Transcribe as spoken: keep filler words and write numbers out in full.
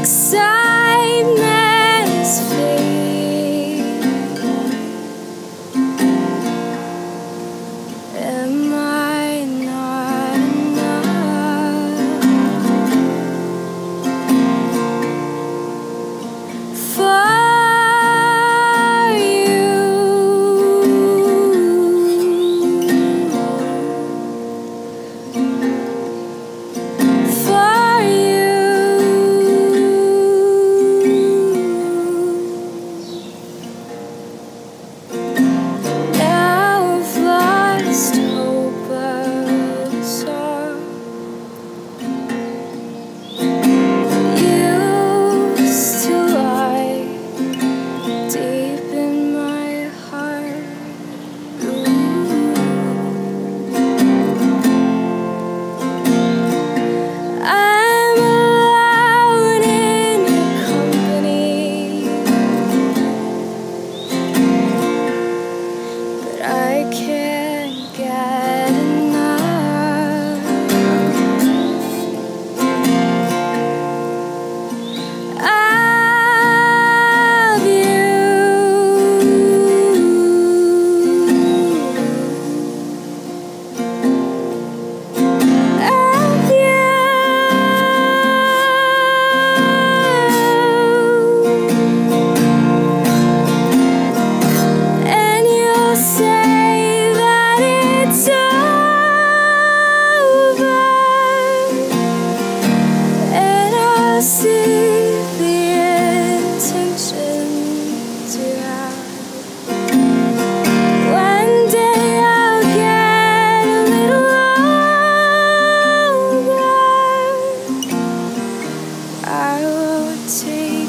excitement's fade. Am I not enough for you? For I will take